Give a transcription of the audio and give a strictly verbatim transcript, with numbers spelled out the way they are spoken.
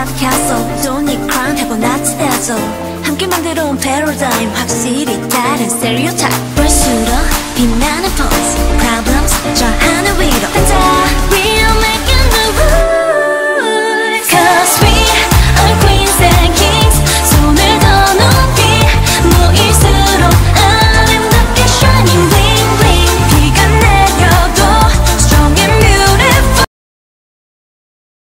have castle. Don't need crown, have a nuts dazzle. 함께 만들어온 paradigm. 확실히 다른 stereotype. 볼수록 빛나는 pose. Problems 절 하나 위로.